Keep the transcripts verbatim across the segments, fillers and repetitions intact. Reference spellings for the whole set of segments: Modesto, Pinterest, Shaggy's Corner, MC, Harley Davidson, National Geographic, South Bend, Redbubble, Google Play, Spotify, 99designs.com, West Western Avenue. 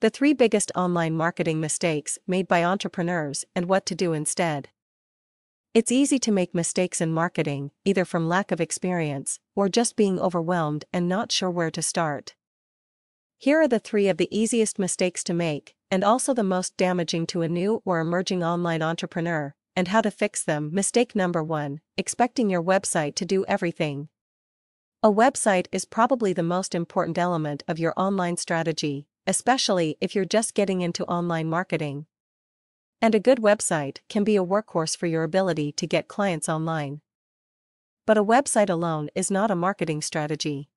The three biggest online marketing mistakes made by entrepreneurs and what to do instead. It's easy to make mistakes in marketing, either from lack of experience or just being overwhelmed and not sure where to start. Here are the three of the easiest mistakes to make, and also the most damaging to a new or emerging online entrepreneur, and how to fix them. Mistake number one, expecting your website to do everything. A website is probably the most important element of your online strategy, especially if you're just getting into online marketing. And a good website can be a workhorse for your ability to get clients online. But a website alone is not a marketing strategy.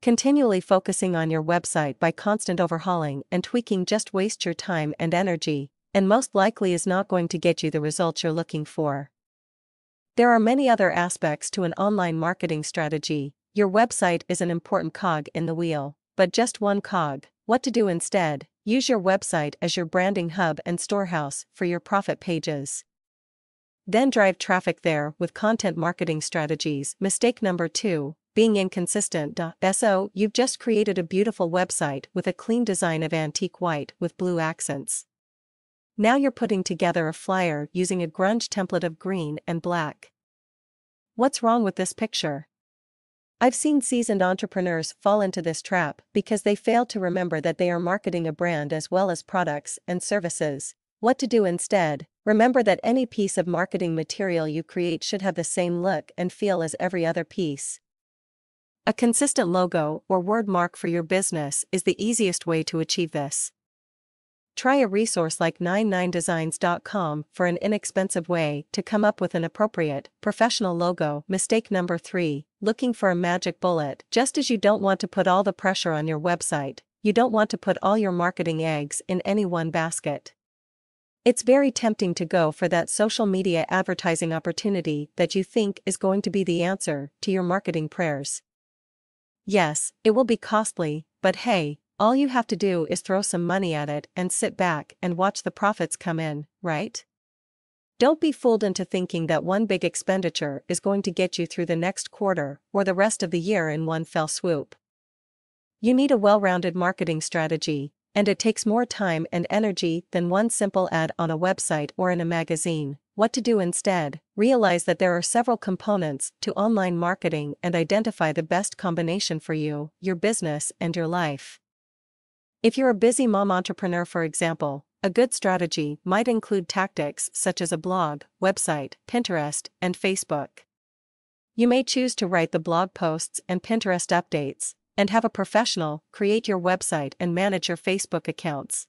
Continually focusing on your website by constant overhauling and tweaking just wastes your time and energy, and most likely is not going to get you the results you're looking for. There are many other aspects to an online marketing strategy. Your website is an important cog in the wheel, but just one cog. What to do instead? Use your website as your branding hub and storehouse for your profit pages. Then drive traffic there with content marketing strategies. Mistake number two, being inconsistent. So you've just created a beautiful website with a clean design of antique white with blue accents. Now you're putting together a flyer using a grunge template of green and black. What's wrong with this picture? I've seen seasoned entrepreneurs fall into this trap because they fail to remember that they are marketing a brand as well as products and services. What to do instead? Remember that any piece of marketing material you create should have the same look and feel as every other piece. A consistent logo or word mark for your business is the easiest way to achieve this. Try a resource like ninety-nine designs dot com for an inexpensive way to come up with an appropriate, professional logo. Mistake number three, looking for a magic bullet. Just as you don't want to put all the pressure on your website, you don't want to put all your marketing eggs in any one basket. It's very tempting to go for that social media advertising opportunity that you think is going to be the answer to your marketing prayers. Yes, it will be costly, but hey, all you have to do is throw some money at it and sit back and watch the profits come in, right? Don't be fooled into thinking that one big expenditure is going to get you through the next quarter or the rest of the year in one fell swoop. You need a well-rounded marketing strategy, and it takes more time and energy than one simple ad on a website or in a magazine. What to do instead? Realize that there are several components to online marketing and identify the best combination for you, your business, and your life. If you're a busy mom entrepreneur, for example, a good strategy might include tactics such as a blog, website, Pinterest, and Facebook. You may choose to write the blog posts and Pinterest updates, and have a professional create your website and manage your Facebook accounts.